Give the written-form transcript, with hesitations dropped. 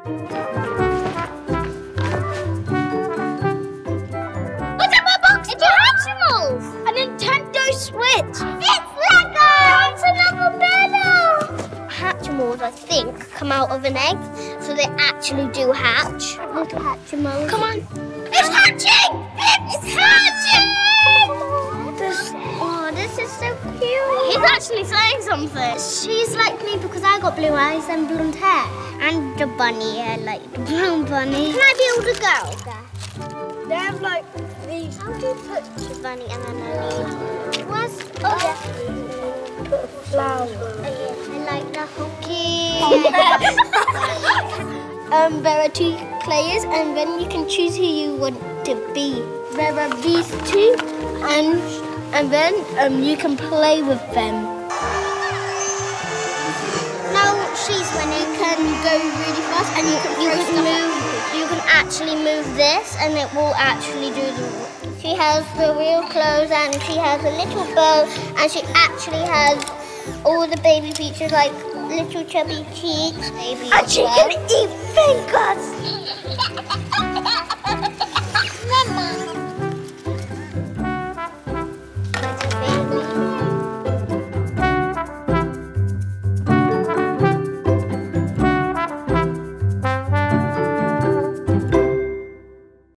What's in my box? It's an animal! A Nintendo Switch! It's Lego! It's a Lego better! Hatchimals, I think, come out of an egg, so they actually do hatch. Look at Hatchimals. Come on. It's hatching! It's hatching! This is so cute. He's actually saying something. She's like me because I got blue eyes and blonde hair. And a bunny hair, like the brown bunny. Can I build a girl? There. They have like these. How do you put a bunny and then a leaf? Put a flower. I like the hockey. There are two players and then you can choose who you want to be. There are these two and then you can play with them. Now she's winning. You can go really fast and you can actually move this and it will actually do the work. She has the real clothes and she has a little bow and she actually has all the baby features like little chubby cheeks. And she can eat things.